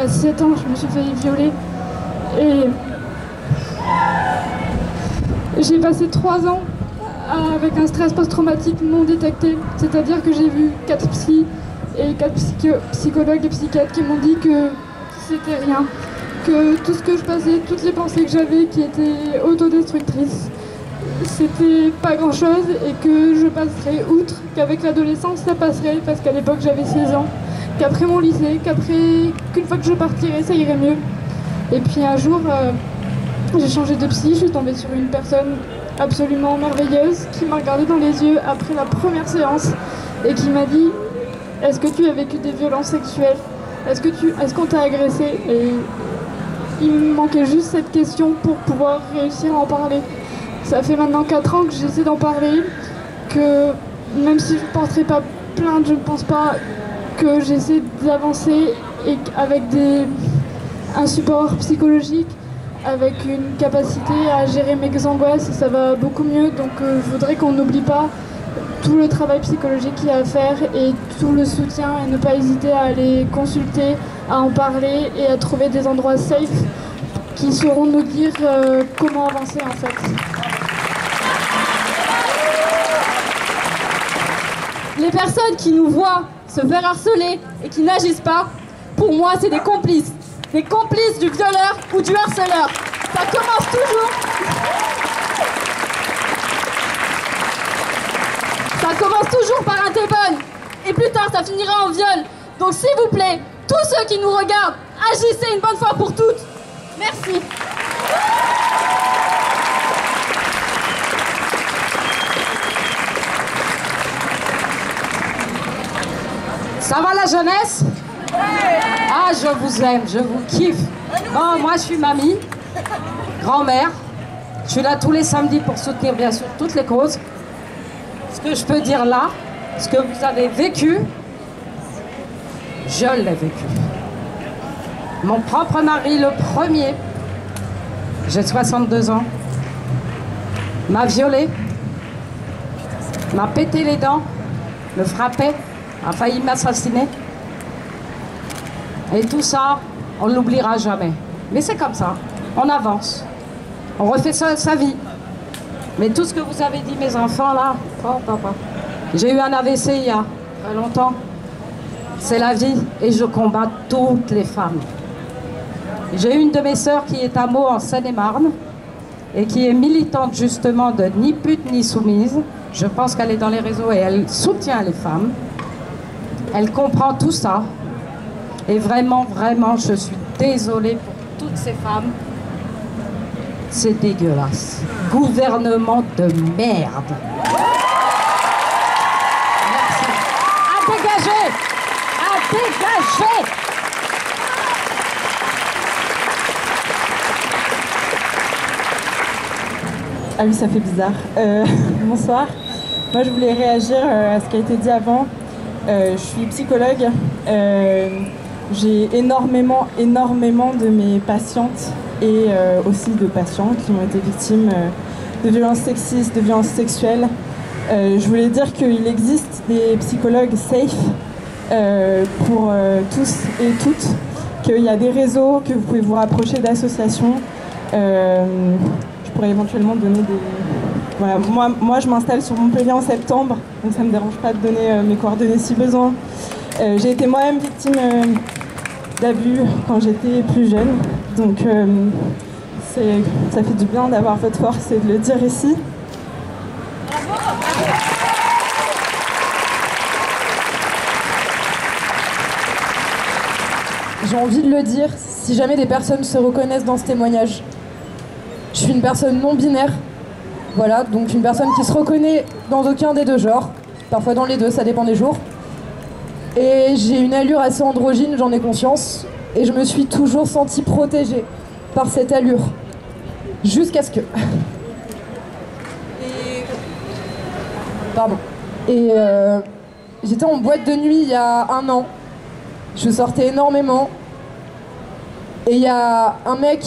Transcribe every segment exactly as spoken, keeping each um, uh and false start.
à dix-sept ans, je me suis failli violer. Et j'ai passé trois ans avec un stress post-traumatique non détecté. C'est-à-dire que j'ai vu quatre psys et quatre psychologues et psychiatres qui m'ont dit que c'était rien. Que tout ce que je passais, toutes les pensées que j'avais qui étaient autodestructrices, c'était pas grand chose et que je passerais outre, qu'avec l'adolescence ça passerait parce qu'à l'époque j'avais seize ans, qu'après mon lycée, qu'après qu'une fois que je partirais ça irait mieux. Et puis un jour euh, j'ai changé de psy, je suis tombée sur une personne absolument merveilleuse qui m'a regardée dans les yeux après la première séance et qui m'a dit « Est-ce que tu as vécu des violences sexuelles ? Est-ce que tu, est-ce qu'on t'a agressé ?» Et il me manquait juste cette question pour pouvoir réussir à en parler. Ça fait maintenant quatre ans que j'essaie d'en parler, que même si je ne porterai pas plainte, je ne pense pas, que j'essaie d'avancer et avec des, un support psychologique, avec une capacité à gérer mes angoisses, ça va beaucoup mieux. Donc euh, je voudrais qu'on n'oublie pas tout le travail psychologique qu'il y a à faire et tout le soutien et ne pas hésiter à aller consulter, à en parler et à trouver des endroits safe qui sauront nous dire euh, comment avancer en fait. Les personnes qui nous voient se faire harceler et qui n'agissent pas, pour moi, c'est des complices. Des complices du violeur ou du harceleur. Ça commence toujours... Ça commence toujours par un téléphone. Et plus tard, ça finira en viol. Donc s'il vous plaît, tous ceux qui nous regardent, agissez une bonne fois pour toutes. Merci. Ça va la jeunesse? Ah, je vous aime, je vous kiffe. Oh, moi, je suis mamie, grand-mère. Je suis là tous les samedis pour soutenir, bien sûr, toutes les causes. Ce que je peux dire là, ce que vous avez vécu, je l'ai vécu. Mon propre mari, le premier, j'ai soixante-deux ans, m'a violée, m'a pété les dents, me frappait, a failli m'assassiner. Et tout ça, on ne l'oubliera jamais. Mais c'est comme ça, on avance. On refait ça, sa vie. Mais tout ce que vous avez dit, mes enfants, là, oh, papa. J'ai eu un A V C il y a très longtemps. C'est la vie et je combats toutes les femmes. J'ai une de mes sœurs qui est à Meaux en Seine-et-Marne et qui est militante justement de ni pute ni soumise. Je pense qu'elle est dans les réseaux et elle soutient les femmes. Elle comprend tout ça. Et vraiment, vraiment, je suis désolée pour toutes ces femmes. C'est dégueulasse. Gouvernement de merde. Merci. À dégager! À dégager! Ah oui, ça fait bizarre. Euh, bonsoir. Moi, je voulais réagir à ce qui a été dit avant. Euh, je suis psychologue, euh, j'ai énormément, énormément de mes patientes et euh, aussi de patients qui ont été victimes euh, de violences sexistes, de violences sexuelles. Euh, je voulais dire qu'il existe des psychologues safe euh, pour euh, tous et toutes, qu'il y a des réseaux, que vous pouvez vous rapprocher d'associations. Euh, je pourrais éventuellement donner des... Voilà, moi, moi, je m'installe sur Montpellier en septembre, donc ça ne me dérange pas de donner euh, mes coordonnées si besoin. Euh, j'ai été moi-même victime euh, d'abus quand j'étais plus jeune, donc euh, ça fait du bien d'avoir votre force et de le dire ici. J'ai envie de le dire, si jamais des personnes se reconnaissent dans ce témoignage. Je suis une personne non-binaire. Voilà, donc une personne qui se reconnaît dans aucun des deux genres, parfois dans les deux, ça dépend des jours. Et j'ai une allure assez androgyne, j'en ai conscience, et je me suis toujours sentie protégée par cette allure, jusqu'à ce que... Et... Pardon. Et euh, j'étais en boîte de nuit il y a un an, je sortais énormément, et il y a un mec...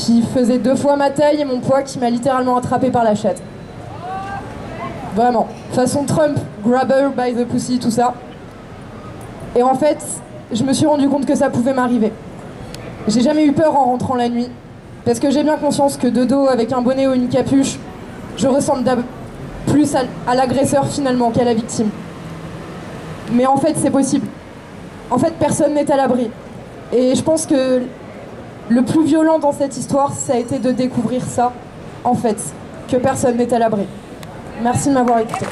qui faisait deux fois ma taille et mon poids, qui m'a littéralement attrapé par la chatte. Vraiment. Façon Trump, grab her by the pussy, tout ça. Et en fait, je me suis rendu compte que ça pouvait m'arriver. J'ai jamais eu peur en rentrant la nuit, parce que j'ai bien conscience que de dos, avec un bonnet ou une capuche, je ressemble plus à l'agresseur finalement qu'à la victime. Mais en fait, c'est possible. En fait, personne n'est à l'abri. Et je pense que le plus violent dans cette histoire, ça a été de découvrir ça, en fait, que personne n'est à l'abri. Merci de m'avoir écouté.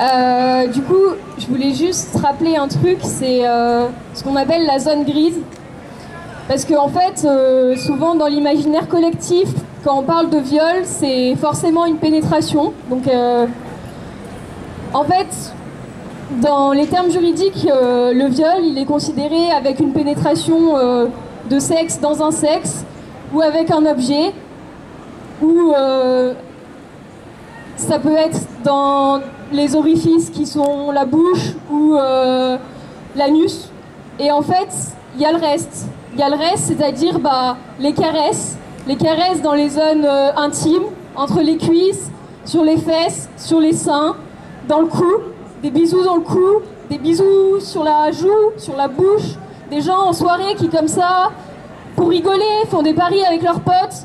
Euh, du coup, je voulais juste rappeler un truc, c'est euh, ce qu'on appelle la zone grise. Parce qu'en en fait, euh, souvent dans l'imaginaire collectif, quand on parle de viol, c'est forcément une pénétration. Donc, euh, en fait, dans les termes juridiques, euh, le viol, il est considéré avec une pénétration euh, de sexe dans un sexe, ou avec un objet, ou euh, ça peut être dans les orifices qui sont la bouche ou euh, l'anus. Et en fait, il y a le reste. Il y a le reste, c'est-à-dire bah, les caresses. Les caresses dans les zones euh, intimes, entre les cuisses, sur les fesses, sur les seins, dans le cou, des bisous dans le cou, des bisous sur la joue, sur la bouche, des gens en soirée qui, comme ça, pour rigoler, font des paris avec leurs potes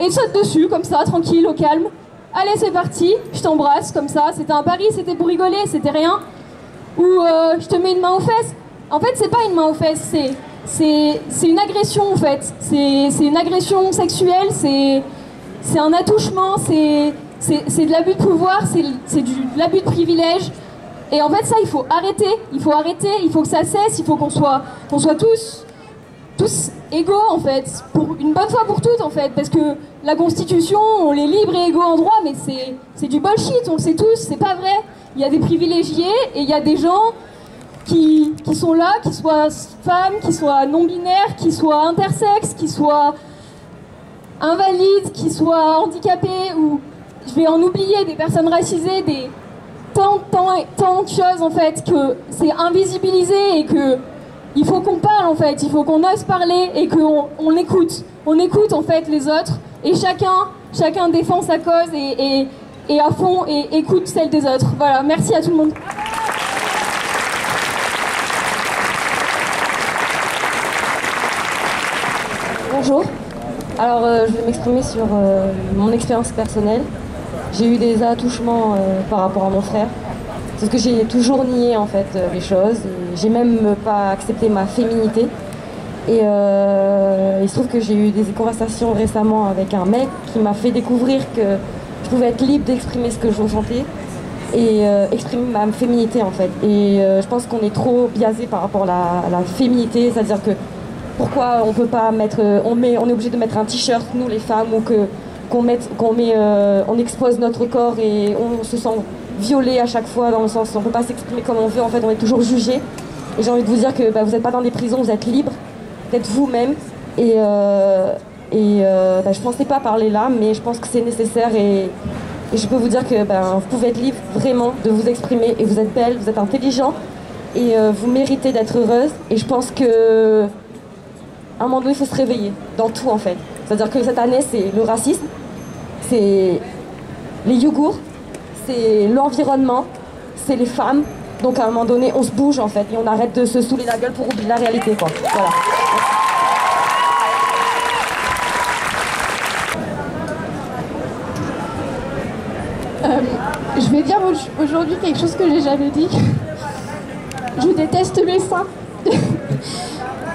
et sautent dessus, comme ça, tranquille, au calme. Allez, c'est parti, je t'embrasse, comme ça, c'était un pari, c'était pour rigoler, c'était rien. Ou euh, je te mets une main aux fesses. En fait, c'est pas une main aux fesses, c'est... C'est une agression en fait, c'est une agression sexuelle, c'est un attouchement, c'est de l'abus de pouvoir, c'est de l'abus de privilège. Et en fait ça il faut arrêter, il faut arrêter, il faut que ça cesse, il faut qu'on soit, qu'on soit tous, tous égaux en fait, pour, une bonne fois pour toutes en fait, parce que la Constitution, on est libre et égaux en droit, mais c'est du bullshit, on le sait tous, c'est pas vrai. Il y a des privilégiés et il y a des gens... Qui, qui sont là, qui soient femmes, qui soient non-binaires, qui soient intersexes, qui soient invalides, qui soient handicapées, ou je vais en oublier, des personnes racisées, des tant, tant, tant de choses en fait, que c'est invisibilisé et que il faut qu'on parle en fait, il faut qu'on ose parler et qu'on on écoute, on écoute en fait les autres et chacun, chacun défend sa cause et, et, et à fond et écoute celle des autres. Voilà, merci à tout le monde. Bonjour, alors euh, je vais m'exprimer sur euh, mon expérience personnelle. J'ai eu des attouchements euh, par rapport à mon frère, parce que j'ai toujours nié en fait euh, les choses, j'ai même pas accepté ma féminité. Et euh, il se trouve que j'ai eu des conversations récemment avec un mec qui m'a fait découvrir que je pouvais être libre d'exprimer ce que je ressentais et euh, exprimer ma féminité en fait. Et euh, je pense qu'on est trop biaisé par rapport à la, à la féminité, c'est-à-dire que pourquoi on peut pas mettre, on, met, on est obligé de mettre un t-shirt, nous les femmes, ou que qu'on mette, qu'on met, euh, on expose notre corps et on se sent violé à chaque fois dans le sens on peut pas s'exprimer comme on veut, en fait on est toujours jugé. Et j'ai envie de vous dire que bah, vous n'êtes pas dans des prisons, vous êtes libre, d'être vous-même. Et, euh, et euh, bah, je pensais pas parler là, mais je pense que c'est nécessaire et, et je peux vous dire que bah, vous pouvez être libre vraiment de vous exprimer et vous êtes belle, vous êtes intelligent et euh, vous méritez d'être heureuse. Et je pense que à un moment donné, il faut se réveiller, dans tout en fait. C'est-à-dire que cette année, c'est le racisme, c'est les Ouïghours, c'est l'environnement, c'est les femmes. Donc à un moment donné, on se bouge en fait, et on arrête de se saouler la gueule pour oublier la réalité, quoi. Voilà. Euh, je vais dire aujourd'hui quelque chose que j'ai jamais dit. Je déteste mes seins.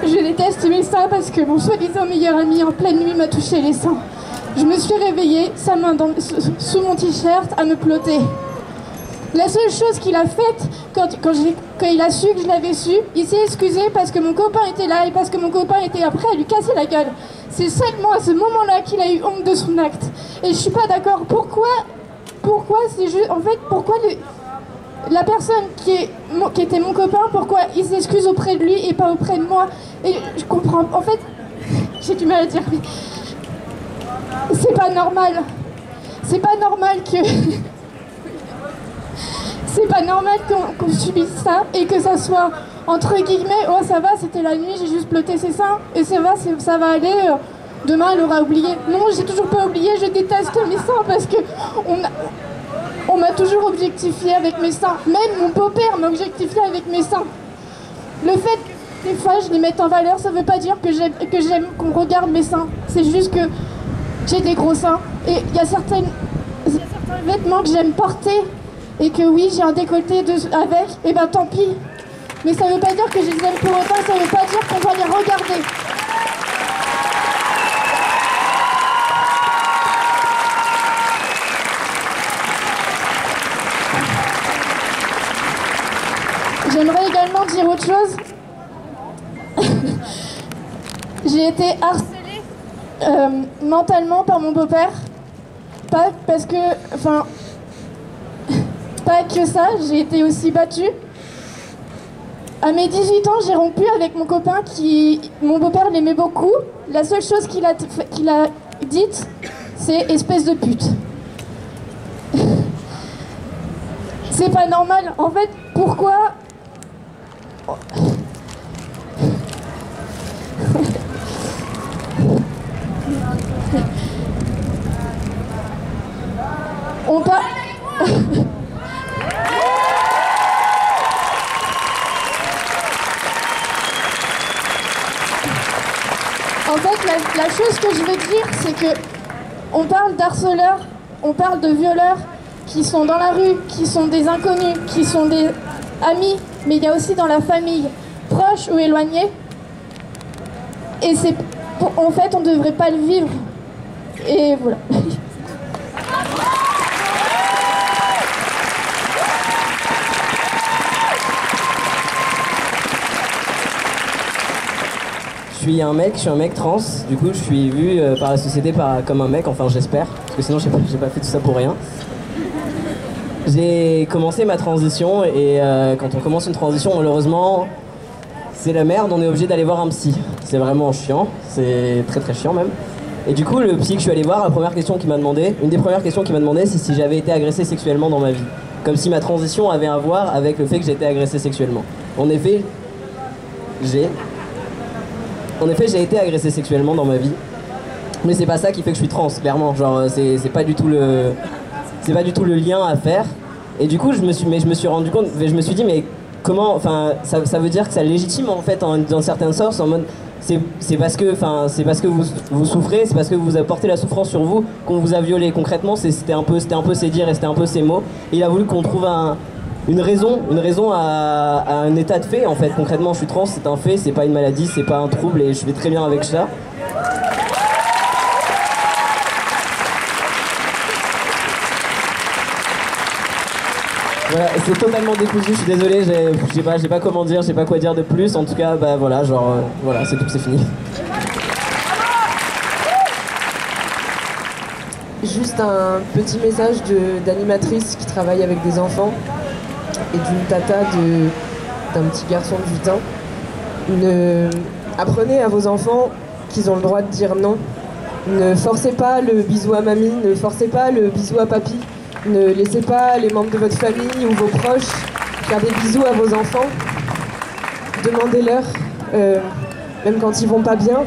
Je déteste mes seins parce que mon soi-disant meilleur ami en pleine nuit m'a touché les seins. Je me suis réveillée, sa main dans, sous mon t-shirt, à me plotter. La seule chose qu'il a faite, quand, quand, quand il a su que je l'avais su, il s'est excusé parce que mon copain était là et parce que mon copain était après à lui casser la gueule. C'est seulement à ce moment-là qu'il a eu honte de son acte. Et je suis pas d'accord. Pourquoi, pourquoi c'est juste... En fait, pourquoi... Le, La personne qui, est, qui était mon copain, pourquoi il s'excuse auprès de lui et pas auprès de moi? Et je comprends. En fait, j'ai du mal à dire, mais c'est pas normal. C'est pas normal que... c'est pas normal qu'on qu'on subisse ça et que ça soit entre guillemets, oh ça va, c'était la nuit, j'ai juste blotté ses seins et ça va, ça va aller, euh, demain elle aura oublié. Non, j'ai toujours pas oublié, je déteste mes seins parce que on a... On m'a toujours objectifié avec mes seins. Même mon beau-père m'a objectifié avec mes seins. Le fait que des fois je les mette en valeur, ça veut pas dire que j'aime que j'aime qu'on regarde mes seins. C'est juste que j'ai des gros seins. Et il y a certaines, certains vêtements que j'aime porter et que oui, j'ai un décolleté de, avec, et ben tant pis. Mais ça veut pas dire que je les aime pour autant, ça veut pas dire qu'on doit les regarder. J'aimerais également dire autre chose. J'ai été harcelée euh, mentalement par mon beau-père. Pas parce que... Enfin... Pas que ça, j'ai été aussi battue. À mes dix-huit ans, j'ai rompu avec mon copain qui... Mon beau-père l'aimait beaucoup. La seule chose qu'il a, qu'il a dite, c'est « espèce de pute ». C'est pas normal. En fait, pourquoi... On parle... En fait, la, la chose que je veux dire, c'est que on parle d'harceleurs, on parle de violeurs qui sont dans la rue, qui sont des inconnus, qui sont des amis, mais il y a aussi dans la famille, proche ou éloignée. Et c'est, en fait, on ne devrait pas le vivre. Et voilà. Je suis un mec, je suis un mec trans, du coup je suis vu par la société par, comme un mec, enfin j'espère, parce que sinon j'ai pas, j'ai pas fait tout ça pour rien. J'ai commencé ma transition et euh, quand on commence une transition, malheureusement, c'est la merde, on est obligé d'aller voir un psy. C'est vraiment chiant, c'est très très chiant même. Et du coup, le psy que je suis allé voir, la première question qu'il m'a demandé, une des premières questions qu'il m'a demandé, c'est si j'avais été agressé sexuellement dans ma vie. Comme si ma transition avait à voir avec le fait que j'étais agressé sexuellement. En effet, j'ai... En effet, j'ai été agressé sexuellement dans ma vie. Mais c'est pas ça qui fait que je suis trans, clairement. Genre, c'est pas du tout le... C'est pas du tout le lien à faire. Et du coup, je me suis, mais je me suis rendu compte, je me suis dit, mais comment, enfin, ça, ça veut dire que ça légitime en fait, en, dans certaines sources, en mode, c'est parce que, enfin, c'est parce que vous, vous souffrez, c'est parce que vous apportez la souffrance sur vous qu'on vous a violé. Concrètement, c'était un peu, c'était un peu ses dires et c'était un peu ses mots. Et il a voulu qu'on trouve un, une raison, une raison à, à un état de fait en fait. Concrètement, je suis trans, c'est un fait, c'est pas une maladie, c'est pas un trouble et je vais très bien avec ça. Voilà, c'est totalement décousu, je suis désolé, je sais pas, pas comment dire, je sais pas quoi dire de plus, en tout cas, bah voilà, genre, euh, voilà, c'est tout, c'est fini. Juste un petit message d'animatrice qui travaille avec des enfants et d'une tata d'un petit garçon de huit ans. Ne, apprenez à vos enfants qu'ils ont le droit de dire non. Ne forcez pas le bisou à mamie, ne forcez pas le bisou à papy. Ne laissez pas les membres de votre famille ou vos proches faire des bisous à vos enfants. Demandez-leur, euh, même quand ils vont pas bien,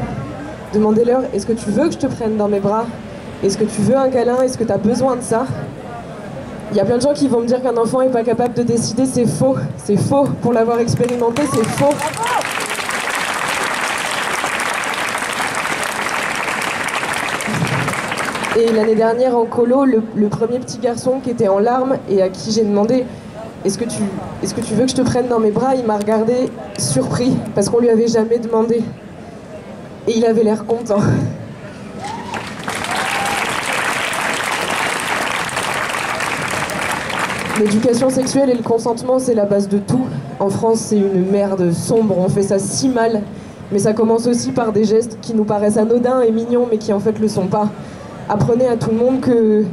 demandez-leur, est-ce que tu veux que je te prenne dans mes bras? Est-ce que tu veux un câlin? Est-ce que tu as besoin de ça? Il y a plein de gens qui vont me dire qu'un enfant n'est pas capable de décider, c'est faux. C'est faux, pour l'avoir expérimenté, c'est faux. Et l'année dernière, en colo, le, le premier petit garçon qui était en larmes et à qui j'ai demandé « Est-ce que tu, est-ce que tu veux que je te prenne dans mes bras ?» Il m'a regardé surpris, parce qu'on lui avait jamais demandé. Et il avait l'air content. L'éducation sexuelle et le consentement, c'est la base de tout. En France, c'est une merde sombre, on fait ça si mal. Mais ça commence aussi par des gestes qui nous paraissent anodins et mignons, mais qui en fait le sont pas. Apprenez à tout le monde que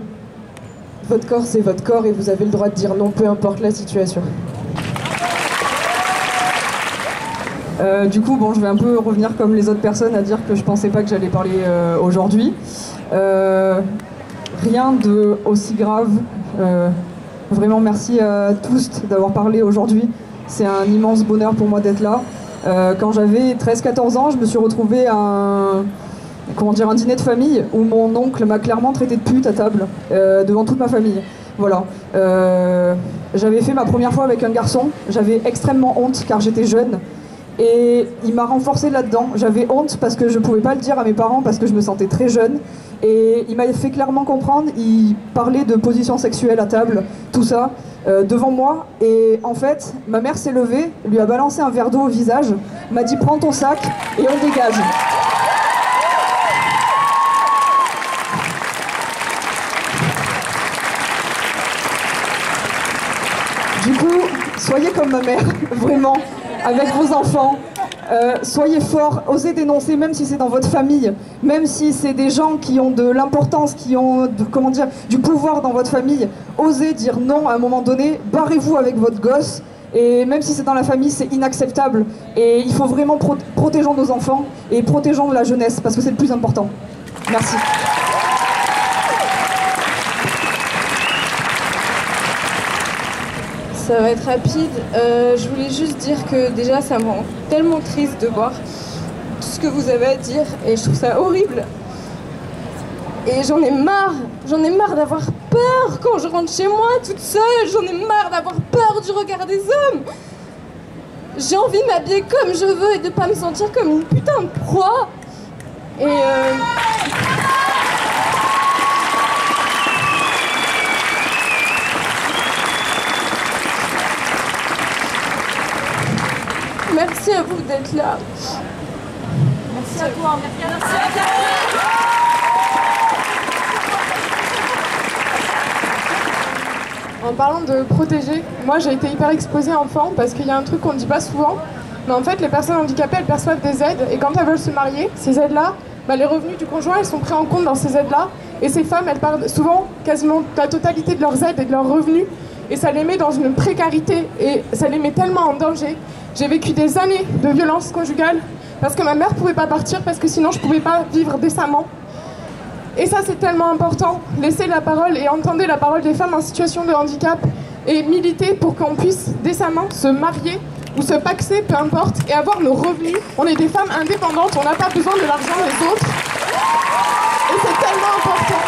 votre corps, c'est votre corps et vous avez le droit de dire non, peu importe la situation. Euh, du coup, bon, je vais un peu revenir comme les autres personnes à dire que je pensais pas que j'allais parler euh, aujourd'hui. Euh, rien de aussi grave euh, Vraiment merci à tous d'avoir parlé aujourd'hui. C'est un immense bonheur pour moi d'être là. Euh, quand j'avais treize quatorze ans, je me suis retrouvée à un, comment dire, un dîner de famille où mon oncle m'a clairement traité de pute à table, euh, devant toute ma famille. Voilà. Euh, j'avais fait ma première fois avec un garçon, j'avais extrêmement honte car j'étais jeune. Et il m'a renforcée là-dedans. J'avais honte parce que je ne pouvais pas le dire à mes parents parce que je me sentais très jeune. Et il m'a fait clairement comprendre, il parlait de position sexuelle à table, tout ça, euh, devant moi. Et en fait, ma mère s'est levée, lui a balancé un verre d'eau au visage, m'a dit « prends ton sac et on dégage ». Du coup, soyez comme ma mère, vraiment, avec vos enfants. Euh, soyez forts, osez dénoncer, même si c'est dans votre famille, même si c'est des gens qui ont de l'importance, qui ont de, comment dire, du pouvoir dans votre famille, osez dire non à un moment donné, barrez-vous avec votre gosse, et même si c'est dans la famille, c'est inacceptable. Et il faut vraiment pro- protéger nos enfants et protéger la jeunesse, parce que c'est le plus important. Merci. Ça va être rapide. Euh, je voulais juste dire que déjà, ça me rend tellement triste de voir tout ce que vous avez à dire et je trouve ça horrible. Et j'en ai marre, j'en ai marre d'avoir peur quand je rentre chez moi toute seule. J'en ai marre d'avoir peur du regard des hommes. J'ai envie de m'habiller comme je veux et de pas me sentir comme une putain de proie. Et... Euh... Merci à vous d'être là. Merci à toi. Merci à toi. En parlant de protéger, moi j'ai été hyper exposée enfant parce qu'il y a un truc qu'on ne dit pas souvent, mais en fait les personnes handicapées elles perçoivent des aides et quand elles veulent se marier, ces aides-là, bah, les revenus du conjoint elles sont pris en compte dans ces aides-là et ces femmes elles perdent souvent quasiment la totalité de leurs aides et de leurs revenus et ça les met dans une précarité et ça les met tellement en danger. J'ai vécu des années de violence conjugale parce que ma mère ne pouvait pas partir, parce que sinon je ne pouvais pas vivre décemment. Et ça c'est tellement important, laissez la parole et entendez la parole des femmes en situation de handicap et militez pour qu'on puisse décemment se marier ou se paxer, peu importe, et avoir nos revenus. On est des femmes indépendantes, on n'a pas besoin de l'argent des autres. Et c'est tellement important.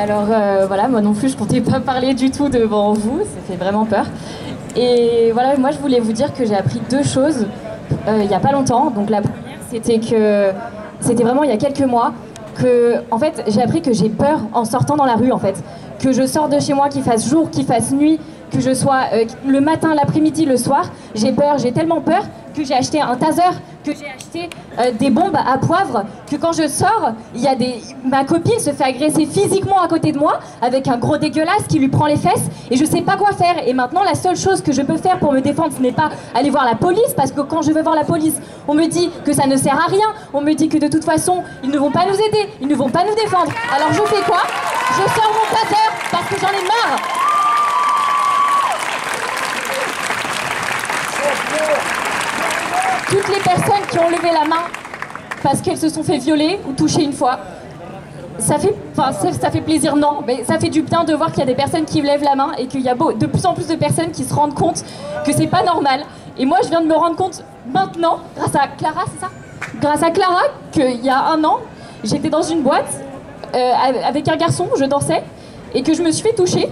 Alors euh, voilà, moi non plus je comptais pas parler du tout devant vous, ça fait vraiment peur. Et voilà, moi je voulais vous dire que j'ai appris deux choses euh, il y a pas longtemps. Donc la première c'était que, c'était vraiment il y a quelques mois, que en fait j'ai appris que j'ai peur en sortant dans la rue en fait. Que je sors de chez moi, qu'il fasse jour, qu'il fasse nuit, que je sois euh, le matin, l'après-midi, le soir, j'ai peur, j'ai tellement peur que j'ai acheté un taser, que j'ai acheté euh, des bombes à poivre, que quand je sors, il y a des... ma copine se fait agresser physiquement à côté de moi avec un gros dégueulasse qui lui prend les fesses et je sais pas quoi faire. Et maintenant, la seule chose que je peux faire pour me défendre, ce n'est pas aller voir la police, parce que quand je vais voir la police, on me dit que ça ne sert à rien, on me dit que de toute façon, ils ne vont pas nous aider, ils ne vont pas nous défendre. Alors je fais quoi? Je sors mon taser parce que j'en ai marre. Toutes les personnes qui ont levé la main parce qu'elles se sont fait violer ou toucher une fois, ça fait, enfin, ça, ça fait plaisir, non, mais ça fait du bien de voir qu'il y a des personnes qui lèvent la main et qu'il y a de plus en plus de personnes qui se rendent compte que c'est pas normal. Et moi, je viens de me rendre compte maintenant, grâce à Clara, c'est ça ? Grâce à Clara, qu'il y a un an, j'étais dans une boîte euh, avec un garçon, je dansais, et que je me suis fait toucher.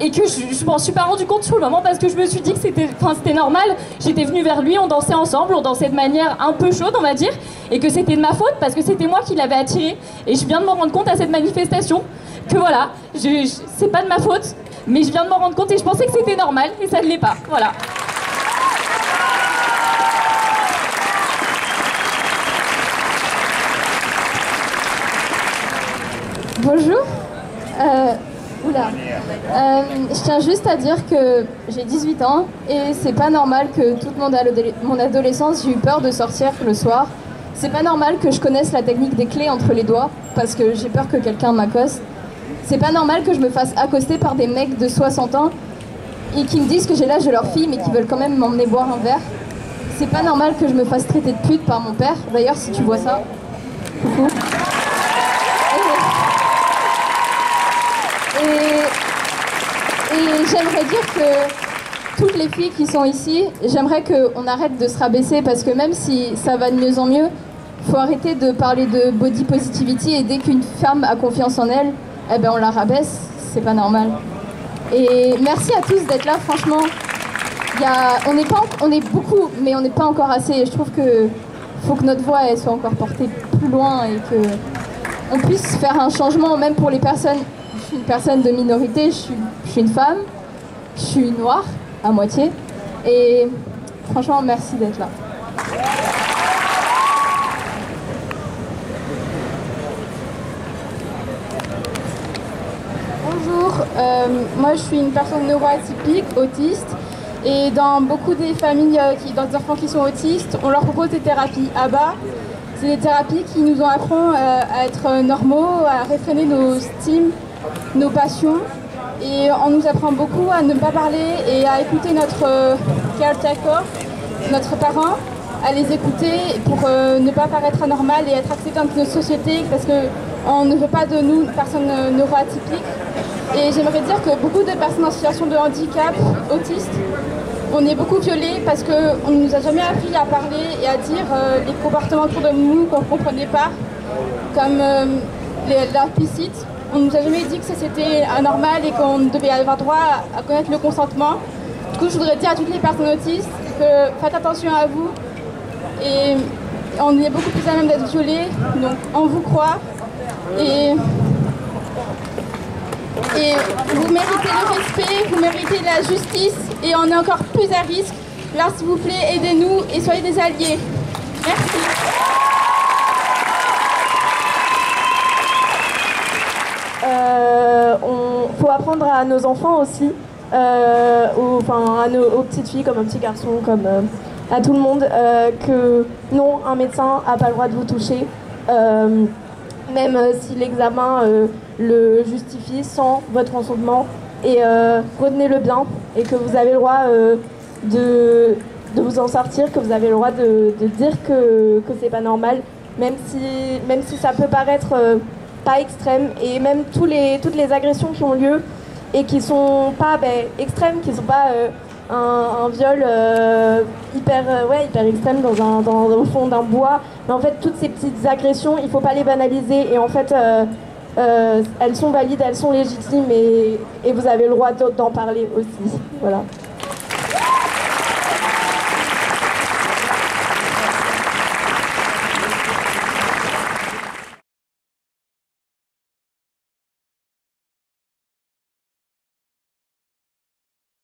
Et que je, je m'en suis pas rendu compte sur le moment parce que je me suis dit que c'était normal. J'étais venue vers lui, on dansait ensemble, on dansait de manière un peu chaude, on va dire, et que c'était de ma faute parce que c'était moi qui l'avais attiré. Et je viens de m'en rendre compte à cette manifestation que voilà, je, je, c'est pas de ma faute, mais je viens de m'en rendre compte et je pensais que c'était normal et ça ne l'est pas. Voilà. Bonjour. Euh... Oula, euh, je tiens juste à dire que j'ai dix-huit ans et c'est pas normal que toute mon, adole mon adolescence j'ai eu peur de sortir le soir. C'est pas normal que je connaisse la technique des clés entre les doigts parce que j'ai peur que quelqu'un m'accoste. C'est pas normal que je me fasse accoster par des mecs de soixante ans et qui me disent que j'ai l'âge de leur fille mais qui veulent quand même m'emmener boire un verre. C'est pas normal que je me fasse traiter de pute par mon père. D'ailleurs si tu vois ça, coucou. Et j'aimerais dire que toutes les filles qui sont ici, j'aimerais qu'on arrête de se rabaisser, parce que même si ça va de mieux en mieux, il faut arrêter de parler de body positivity, et dès qu'une femme a confiance en elle, eh ben on la rabaisse, c'est pas normal. Et merci à tous d'être là, franchement. Y a, on, est pas, on est beaucoup, mais on n'est pas encore assez. Et je trouve que faut que notre voix elle, soit encore portée plus loin et que on puisse faire un changement, même pour les personnes. Je suis une personne de minorité, je suis, je suis une femme, je suis noire, à moitié. Et franchement, merci d'être là. Bonjour, euh, moi je suis une personne neuroatypique, autiste. Et dans beaucoup des familles, qui, dans des enfants qui sont autistes, on leur propose des thérapies A B A. C'est des thérapies qui nous en apprennent à être normaux, à réfréner nos stimes, nos passions. Et on nous apprend beaucoup à ne pas parler et à écouter notre caretaker, notre parent, à les écouter pour ne pas paraître anormal et être accepté dans notre société, parce qu'on ne veut pas de nous, personnes neuroatypiques. Et j'aimerais dire que beaucoup de personnes en situation de handicap, autistes, on est beaucoup violés parce qu'on ne nous a jamais appris à parler et à dire euh, les comportements autour de nous qu'on ne comprenait pas, comme euh, l'implicite. On ne nous a jamais dit que c'était anormal et qu'on devait avoir droit à, à connaître le consentement. Du coup, je voudrais dire à toutes les personnes autistes que faites attention à vous, et on est beaucoup plus à même d'être violés, donc on vous croit. Et... Et vous méritez le respect, vous méritez la justice, et on est encore plus à risque. Alors s'il vous plaît, aidez-nous et soyez des alliés. Merci. Euh, on faut apprendre à nos enfants aussi, euh, aux, enfin, à nos, aux petites filles comme aux petits garçons, comme euh, à tout le monde, euh, que non, un médecin n'a pas le droit de vous toucher. Euh, Même si l'examen euh, le justifie sans votre consentement, et euh, retenez-le bien, et que vous avez le droit euh, de, de vous en sortir, que vous avez le droit de, de dire que, que c'est pas normal, même si, même si ça peut paraître euh, pas extrême, et même tous les, toutes les agressions qui ont lieu et qui sont pas ben, extrêmes, qui sont pas euh, un, un viol euh, hyper, euh, ouais, hyper extrême dans un, dans, au fond d'un bois. Mais en fait, toutes ces petites agressions, il ne faut pas les banaliser. Et en fait, euh, euh, elles sont valides, elles sont légitimes, et, et vous avez le droit d'en parler aussi. Voilà.